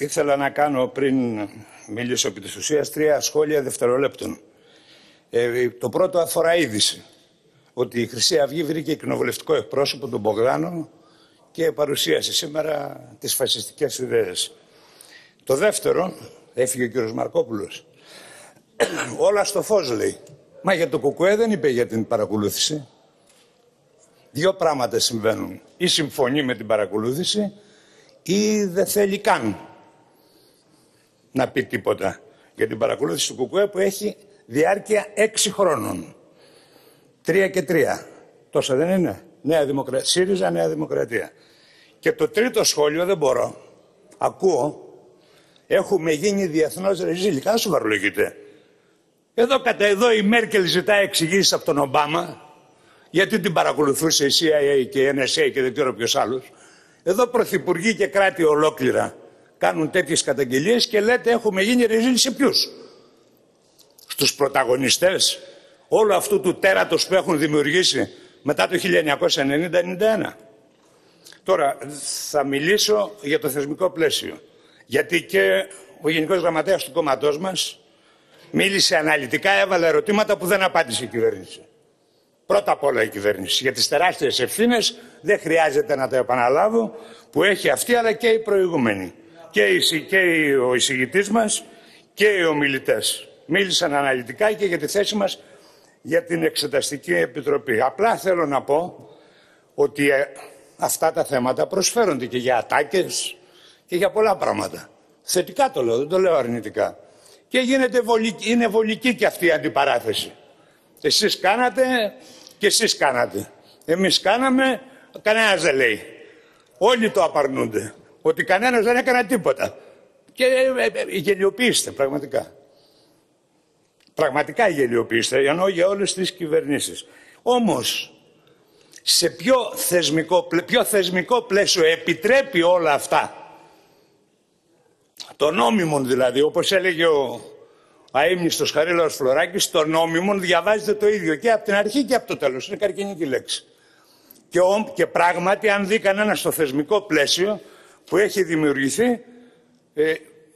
Ήθελα να κάνω πριν μιλήσω επί της ουσίας τρία σχόλια δευτερολέπτων. Το πρώτο αφορά είδηση. Ότι η Χρυσή Αυγή βρήκε κοινοβουλευτικό εκπρόσωπο, τον Μπογδάνο, και παρουσίασε σήμερα τις φασιστικές ιδέες. Το δεύτερο, έφυγε ο κύριος Μαρκόπουλος, όλα στο φως λέει. Μα για το ΚΚΕ δεν είπε για την παρακολούθηση. Δύο πράγματα συμβαίνουν. Ή συμφωνεί με την παρακολούθηση ή δεν θέλει καν να πει τίποτα για την παρακολούθηση του ΚΚΕ που έχει διάρκεια 6 χρόνων. 3 και 3. Τόσα δεν είναι. ΣΥΡΙΖΑ, Νέα Δημοκρατία. Και το τρίτο σχόλιο δεν μπορώ. Ακούω. Έχουμε γίνει διεθνώς ρεζίλικα. Δεν σοβαρολογείτε. Εδώ η Μέρκελ ζητά εξηγήσεις από τον Ομπάμα. Γιατί την παρακολουθούσε η CIA και η NSA και δεν ξέρω ποιος άλλος. Εδώ πρωθυπουργοί και κράτη ολόκληρα κάνουν τέτοιες καταγγελίες και λέτε έχουμε γίνει ρεζίλοι σε ποιους? Στους πρωταγωνιστές όλου αυτού του τέρατος που έχουν δημιουργήσει μετά το 1990-91. Τώρα θα μιλήσω για το θεσμικό πλαίσιο. Γιατί και ο Γενικός Γραμματέας του κόμματός μας μίλησε αναλυτικά, έβαλε ερωτήματα που δεν απάντησε η κυβέρνηση. Πρώτα απ' όλα η κυβέρνηση. Για τις τεράστιες ευθύνες δεν χρειάζεται να τα επαναλάβω που έχει αυτή αλλά και η προηγούμενη. Και ο εισηγητής μας και οι ομιλητές. Μίλησαν αναλυτικά και για τη θέση μας για την Εξεταστική Επιτροπή. Απλά θέλω να πω ότι αυτά τα θέματα προσφέρονται και για ατάκες και για πολλά πράγματα. Θετικά το λέω, δεν το λέω αρνητικά. Και είναι βολική και αυτή η αντιπαράθεση. Εσείς κάνατε και εσείς κάνατε. Εμείς κάναμε, κανένας δεν λέει. Όλοι το απαρνούνται. Ότι κανένας δεν έκανε τίποτα. Και γελιοποιήστε πραγματικά. Πραγματικά γελιοποιήστε, εννοώ για όλες τις κυβερνήσεις. Όμως, σε ποιο θεσμικό πλαίσιο επιτρέπει όλα αυτά? Το νόμιμον δηλαδή, όπως έλεγε ο αείμνηστος Χαρίλαος Φλωράκης, το νόμιμον διαβάζεται το ίδιο και από την αρχή και από το τέλος. Είναι καρκινική λέξη. Και πράγματι, αν δει κανένα στο θεσμικό πλαίσιο που έχει δημιουργηθεί,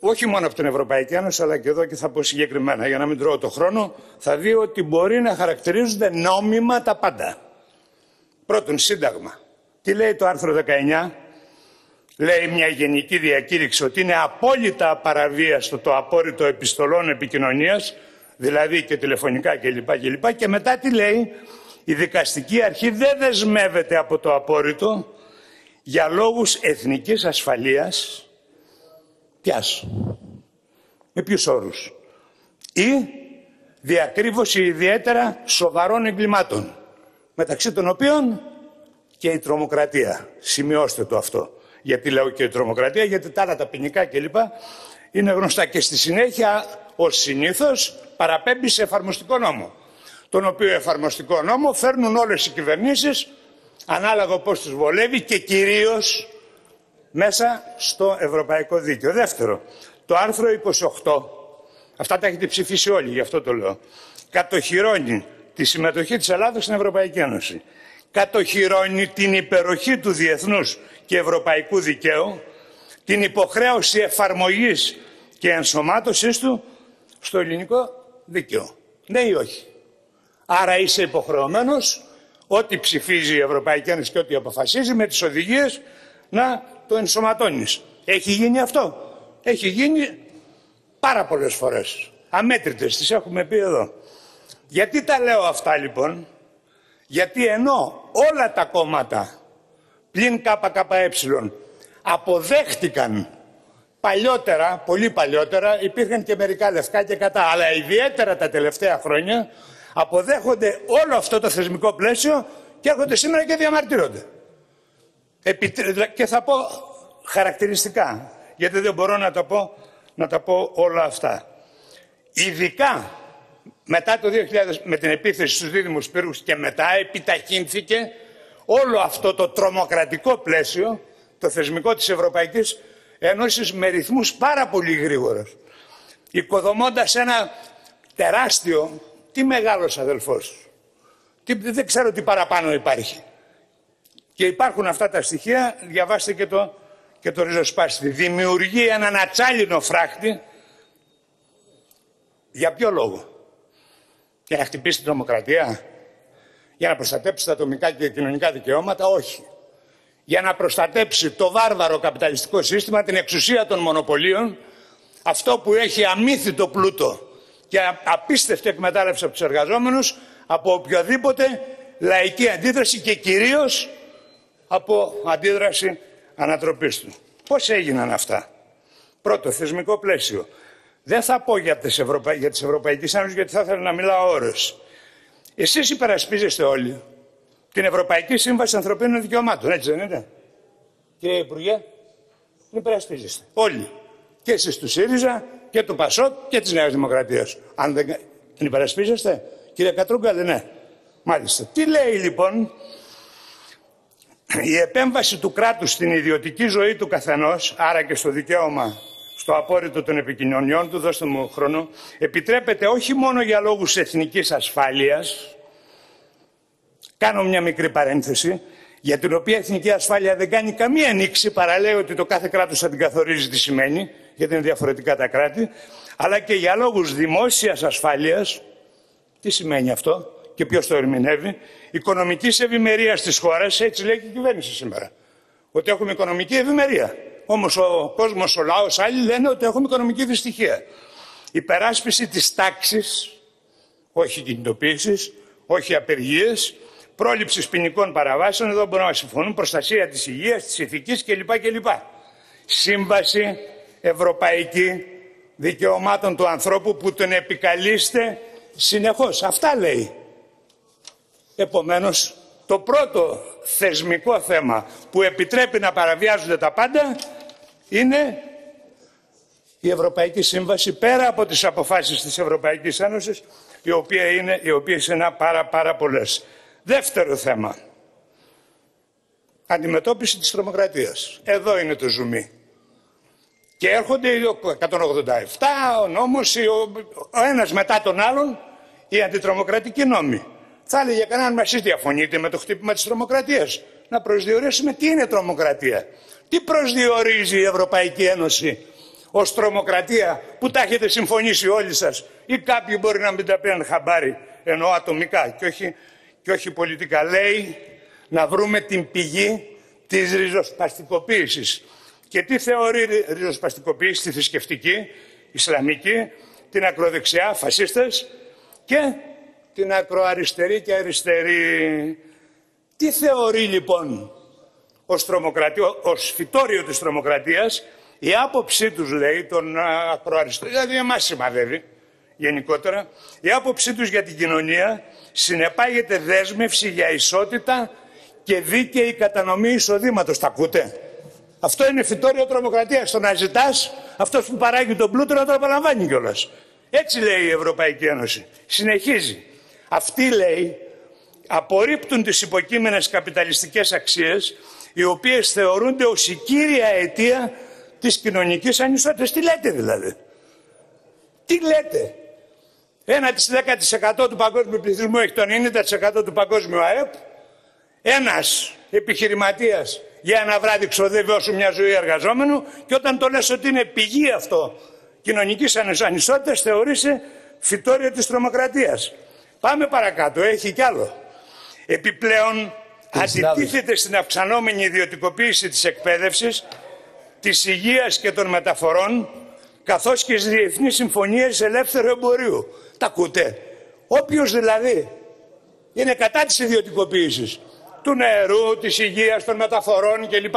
όχι μόνο από την Ευρωπαϊκή Ένωση, αλλά και εδώ και θα πω συγκεκριμένα, για να μην τρώω το χρόνο, θα δει ότι μπορεί να χαρακτηρίζονται νόμιμα τα πάντα. Πρώτον, Σύνταγμα. Τι λέει το άρθρο 19? Λέει μια γενική διακήρυξη ότι είναι απόλυτα παραβίαστο το απόρριτο επιστολών επικοινωνίας, δηλαδή και τηλεφωνικά κλπ. Και μετά τι λέει? Η δικαστική αρχή δεν δεσμεύεται από το απόρριτο για λόγους εθνικής ασφαλείας. Ποιας? Με ποιους όρους? Ή διακρύβωση ιδιαίτερα σοβαρών εγκλημάτων, μεταξύ των οποίων και η τρομοκρατία. Σημειώστε το αυτό. Γιατί λέω και η τρομοκρατία, γιατί τα άλλα τα ποινικά κλπ. Είναι γνωστά και στη συνέχεια, ως συνήθως, παραπέμπει σε εφαρμοστικό νόμο. Τον οποίο εφαρμοστικό νόμο φέρνουν όλες οι κυβερνήσεις, ανάλογα πώς τους βολεύει και κυρίως μέσα στο ευρωπαϊκό δίκαιο. Δεύτερο, το άρθρο 28, αυτά τα έχετε ψηφίσει όλοι, γι' αυτό το λέω, κατοχυρώνει τη συμμετοχή της Ελλάδας στην Ευρωπαϊκή Ένωση. Κατοχυρώνει την υπεροχή του διεθνούς και ευρωπαϊκού δικαίου, την υποχρέωση εφαρμογής και ενσωμάτωσης του στο ελληνικό δίκαιο. Ναι ή όχι? Άρα είσαι υποχρεωμένος ό,τι ψηφίζει η Ευρωπαϊκή Ένωση και ό,τι αποφασίζει με τις οδηγίες να το ενσωματώνεις. Έχει γίνει αυτό? Έχει γίνει πάρα πολλές φορές. Αμέτρητες, τις έχουμε πει εδώ. Γιατί τα λέω αυτά λοιπόν? Γιατί ενώ όλα τα κόμματα πλην ΚΚΕ αποδέχτηκαν παλιότερα, πολύ παλιότερα, υπήρχαν και μερικά λευκά και κατά, αλλά ιδιαίτερα τα τελευταία χρόνια αποδέχονται όλο αυτό το θεσμικό πλαίσιο και έρχονται σήμερα και διαμαρτύρονται. Και θα πω χαρακτηριστικά, γιατί δεν μπορώ να τα πω όλα αυτά. Ειδικά μετά το 2000, με την επίθεση στους δίδυμους πύργους και μετά, επιταχύνθηκε όλο αυτό το τρομοκρατικό πλαίσιο, το θεσμικό της Ευρωπαϊκής Ένωσης, με ρυθμούς πάρα πολύ γρήγορους. Οικοδομώντας ένα τεράστιο, τι μεγάλος αδελφός, δεν ξέρω τι παραπάνω υπάρχει. Και υπάρχουν αυτά τα στοιχεία, διαβάστε και το, και τον Ριζοσπάστη, δημιουργεί έναν ατσάλινο φράχτη. Για ποιο λόγο? Για να χτυπήσει την δημοκρατία? Για να προστατέψει τα ατομικά και κοινωνικά δικαιώματα? Όχι. Για να προστατέψει το βάρβαρο καπιταλιστικό σύστημα, την εξουσία των μονοπωλίων, αυτό που έχει αμύθιτο πλούτο και απίστευτη εκμετάλλευση από τους εργαζόμενους, από οποιοδήποτε λαϊκή αντίδραση και κυρίως από αντίδραση ανατροπής του. Πώς έγιναν αυτά? Πρώτο, θεσμικό πλαίσιο. Δεν θα πω για τις Ευρωπαϊκές Ένωσης, γιατί θα ήθελα να μιλάω ώρες. Εσείς υπερασπίζεστε όλοι την Ευρωπαϊκή Σύμβαση Ανθρωπίνων Δικαιωμάτων, έτσι δεν είναι? Κύριε Υπουργέ, την υπερασπίζεστε όλοι. Και εσείς του ΣΥΡΙΖΑ και του ΠΑΣΟΚ και της Νέας Δημοκρατίας. Αν δεν την υπερασπίζεστε, κύριε Κατρούγκα, δεν είναι? Μάλιστα. Τι λέει λοιπόν? Η επέμβαση του κράτους στην ιδιωτική ζωή του καθενός, άρα και στο δικαίωμα στο απόρριτο των επικοινωνιών του, δώστε μου χρόνο, επιτρέπεται όχι μόνο για λόγους εθνικής ασφάλειας. Κάνω μια μικρή παρένθεση, για την οποία η εθνική ασφάλεια δεν κάνει καμία ανοίξη, παρά λέει ότι το κάθε κράτος θα την καθορίζει τι σημαίνει, γιατί είναι διαφορετικά τα κράτη, αλλά και για λόγους δημόσιας ασφάλειας. Τι σημαίνει αυτό και ποιος το ερμηνεύει? Οικονομικής ευημερίας της χώρας, έτσι λέει και η κυβέρνηση σήμερα. Ότι έχουμε οικονομική ευημερία. Όμως ο κόσμος, ο λαός, άλλοι λένε ότι έχουμε οικονομική δυστυχία. Υπεράσπιση της τάξης, όχι κινητοποίησης, όχι απεργίες, πρόληψης ποινικών παραβάσεων, εδώ μπορούμε να συμφωνούν, προστασία της υγείας, της ηθικής κλπ. Κλπ. Σύμβαση Ευρωπαϊκή Δικαιωμάτων του Ανθρώπου που τον επικαλείστε συνεχώς. Αυτά λέει. Επομένως, το πρώτο θεσμικό θέμα που επιτρέπει να παραβιάζονται τα πάντα είναι η Ευρωπαϊκή Σύμβαση, πέρα από τις αποφάσεις της Ευρωπαϊκής Ένωσης, οι οποίες είναι πάρα πολλές. Δεύτερο θέμα, αντιμετώπιση της τρομοκρατίας. Εδώ είναι το ζουμί. Και έρχονται οι 187, ο νόμος, ο ένας μετά τον άλλον, οι αντιτρομοκρατικοί νόμοι. Θα έλεγε κανέναν, μα εσείς διαφωνείτε με το χτύπημα της τρομοκρατίας? Να προσδιορίσουμε τι είναι τρομοκρατία. Τι προσδιορίζει η Ευρωπαϊκή Ένωση ως τρομοκρατία που τα έχετε συμφωνήσει όλοι σας, ή κάποιοι μπορεί να μην τα πήραν χαμπάρι, ενώ ατομικά και όχι πολιτικά? Λέει να βρούμε την πηγή της ριζοσπαστικοποίησης. Και τι θεωρεί ριζοσπαστικοποίηση? Τη θρησκευτική, ισλαμική, την ακροδεξιά, φασίστες, και την ακροαριστερή και αριστερή. Τι θεωρεί λοιπόν ως φυτόριο της τρομοκρατίας? Η άποψή τους, λέει, των ακροαριστερών, δηλαδή εμάς σημαδεύει γενικότερα, η άποψή τους για την κοινωνία συνεπάγεται δέσμευση για ισότητα και δίκαιη κατανομή εισοδήματος. Τα ακούτε? Αυτό είναι φυτόριο τρομοκρατίας, το να ζητάς αυτός που παράγει τον πλούτο να το απολαμβάνει κιόλας. Έτσι λέει η Ευρωπαϊκή Ένωση. Συνεχίζει. Αυτοί, λέει, απορρίπτουν τις υποκείμενες καπιταλιστικές αξίες, οι οποίες θεωρούνται ως η κύρια αιτία της κοινωνικής ανισότητας. Τι λέτε δηλαδή? Τι λέτε? 1% του παγκόσμιου πληθυσμού έχει το 90% του παγκόσμιου ΑΕΠ. Ένας επιχειρηματίας για ένα βράδυ ξοδεύει όσο μια ζωή εργαζόμενου, και όταν το λες ότι είναι πηγή αυτό κοινωνικής ανισότητας, θεωρείσαι φυτόριο της τρομοκρατίας. Πάμε παρακάτω, έχει κι άλλο. Επιπλέον, αντιτίθεται στην αυξανόμενη ιδιωτικοποίηση της εκπαίδευσης, της υγείας και των μεταφορών, καθώς και στις διεθνείς συμφωνίες ελεύθερου εμπορίου. Τα ακούτε? Όποιος δηλαδή είναι κατά της ιδιωτικοποίησης του νερού, της υγείας, των μεταφορών κλπ,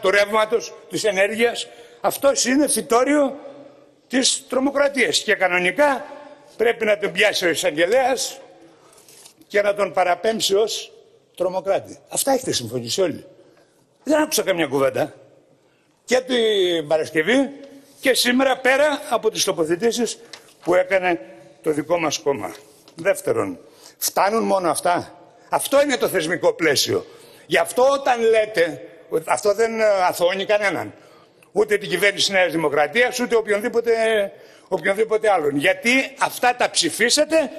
του ρεύματος, της ενέργειας, αυτός είναι φυτόριο της τρομοκρατίας. Και κανονικά πρέπει να τον πιάσει ο εισαγγελέας και να τον παραπέμψει ως τρομοκράτη. Αυτά έχετε συμφωνήσει όλοι. Δεν άκουσα καμιά κουβέντα. Και την Παρασκευή και σήμερα, πέρα από τις τοποθετήσεις που έκανε το δικό μας κόμμα. Δεύτερον, φτάνουν μόνο αυτά? Αυτό είναι το θεσμικό πλαίσιο. Γι' αυτό όταν λέτε, αυτό δεν αθωώνει κανέναν. Ούτε την κυβέρνηση Νέας Δημοκρατίας, ούτε οποιονδήποτε άλλον. Γιατί αυτά τα ψηφίσατε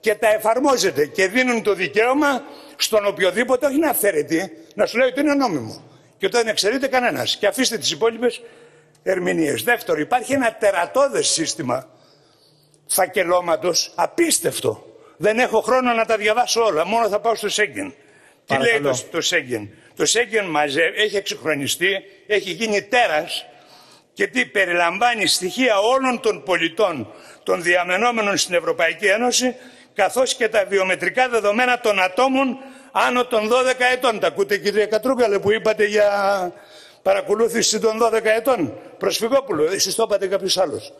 και τα εφαρμόζετε και δίνουν το δικαίωμα στον οποιοδήποτε, όχι να αφαιρετεί, να σου λέει ότι είναι νόμιμο. και όταν εξαιρείται κανένας. Και αφήστε τις υπόλοιπες ερμηνείες. Δεύτερο, υπάρχει ένα τερατώδες σύστημα φακελώματος, απίστευτο. Δεν έχω χρόνο να τα διαβάσω όλα, μόνο θα πάω στο Σέγγεν. Τι λέει το Σέγγεν? Το Σέγγεν έχει εξυγχρονιστεί, έχει γίνει τέρας και τι περιλαμβάνει στοιχεία όλων των πολιτών των διαμενόμενων στην Ευρωπαϊκή Ένωση, καθώς και τα βιομετρικά δεδομένα των ατόμων άνω των 12 ετών. Τα ακούτε, κυρία Κατρούγκα, που είπατε για παρακολούθηση των 12 ετών. Προσφυγόπουλο, εσείς το είπατε, κάποιος άλλος.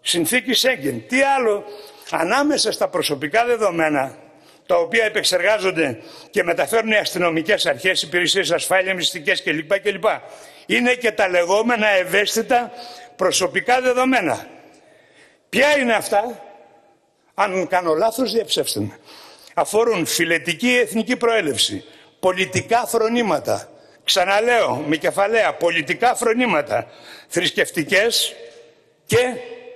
Συνθήκη Σέγγεν. Τι άλλο, ανάμεσα στα προσωπικά δεδομένα, τα οποία επεξεργάζονται και μεταφέρουν οι αστυνομικές αρχές, υπηρεσίες ασφάλεια, μυστικές κλπ. Κλπ. Είναι και τα λεγόμενα ευαίσθητα προσωπικά δεδομένα. Ποια είναι αυτά? Αν κάνω λάθος, διαψεύστε με. Αφορούν φιλετική εθνική προέλευση, πολιτικά φρονήματα, ξαναλέω με κεφαλαία, πολιτικά φρονήματα, θρησκευτικές και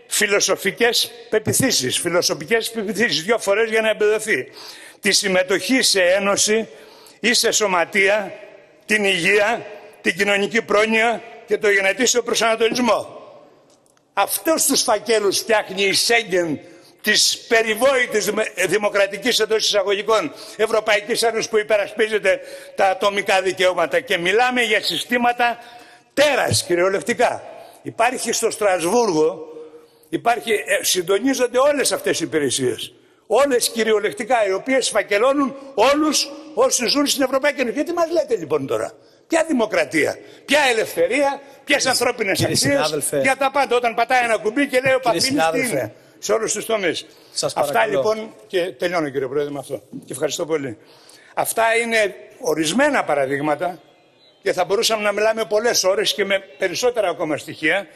φιλοσοφικές πεπιθήσεις, δύο φορές για να εμπεδοθεί, τη συμμετοχή σε ένωση ή σε σωματεία, την υγεία, την κοινωνική πρόνοια και το γενετήσιο προσανατολισμό. Αυτούς τους φακέλους φτιάχνει η Σέγγεν της περιβόητης δημοκρατικής εντός εισαγωγικών Ευρωπαϊκής Ένωσης που υπερασπίζεται τα ατομικά δικαιώματα και μιλάμε για συστήματα τέρας κυριολεκτικά. Υπάρχει στο Στρασβούργο, συντονίζονται όλες αυτές οι υπηρεσίες, όλες κυριολεκτικά, οι οποίες φακελώνουν όλους όσοι ζουν στην Ευρωπαϊκή Ένωση. Γιατί μας λέτε λοιπόν τώρα? Ποια δημοκρατία, ποια ελευθερία, ποιες ανθρώπινες αξίες, για τα πάντα. Όταν πατάει ένα κουμπί και λέει ο Παφίλης τι είναι, σε όλους τους τομείς. Αυτά λοιπόν, και τελειώνω κύριε Πρόεδρε με αυτό, και ευχαριστώ πολύ. Αυτά είναι ορισμένα παραδείγματα και θα μπορούσαμε να μιλάμε πολλές ώρες και με περισσότερα ακόμα στοιχεία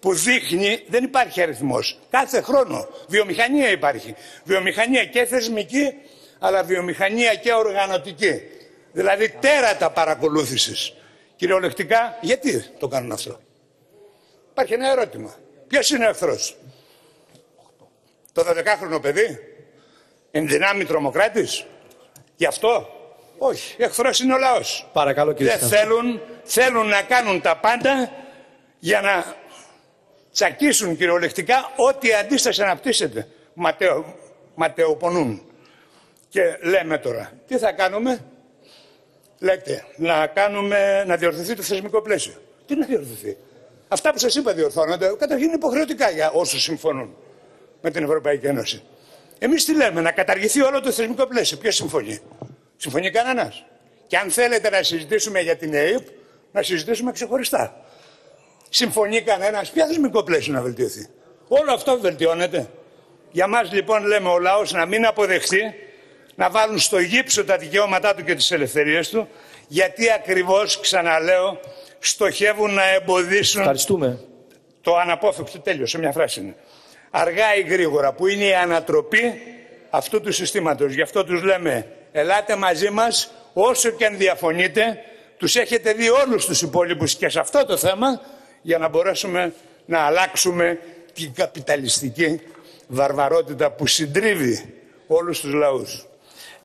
που δείχνει, δεν υπάρχει αριθμός. Κάθε χρόνο βιομηχανία υπάρχει. Βιομηχανία και θεσμική, αλλά βιομηχανία και οργανωτική. Δηλαδή τέρατα παρακολούθησης. Κυριολεκτικά, γιατί το κάνουν αυτό? Υπάρχει ένα ερώτημα. Ποιος είναι ο εχθρός? Το 12χρονο παιδί? Εν δυνάμει τρομοκράτης? Γι' αυτό? Όχι. Εχθρός είναι ο λαός. Παρακαλώ, κύριε. Δεν θέλουν να κάνουν τα πάντα για να τσακίσουν κυριολεκτικά ό,τι αντίσταση αναπτύσσεται. Ματαιοπονούν. Και λέμε τώρα, τι θα κάνουμε? Λέτε, να διορθωθεί το θεσμικό πλαίσιο. Τι να διορθωθεί? Αυτά που σας είπα διορθώνονται, καταρχήν είναι υποχρεωτικά για όσους συμφωνούν με την Ευρωπαϊκή Ένωση. Εμείς τι λέμε? Να καταργηθεί όλο το θεσμικό πλαίσιο. Ποιος συμφωνεί? Συμφωνεί κανένας. Και αν θέλετε να συζητήσουμε για την ΕΕΠ, να συζητήσουμε ξεχωριστά. Συμφωνεί κανένας? Ποια θεσμικό πλαίσιο να βελτιωθεί? Όλο αυτό βελτιώνεται. Για μας λοιπόν λέμε ο λαός να μην αποδεχθεί να βάλουν στο γύψο τα δικαιώματά του και τις ελευθερίες του, γιατί ακριβώς, ξαναλέω, στοχεύουν να εμποδίσουν το αναπόφευκτο. Τέλειο, σε μια φράση είναι. Αργά ή γρήγορα, που είναι η ανατροπή αυτού του συστήματος. Γι' αυτό τους λέμε, ελάτε μαζί μας, όσο και αν διαφωνείτε, τους έχετε δει όλους τους υπόλοιπους και σε αυτό το θέμα, για να μπορέσουμε να αλλάξουμε την καπιταλιστική βαρβαρότητα που συντρίβει όλους τους λαούς.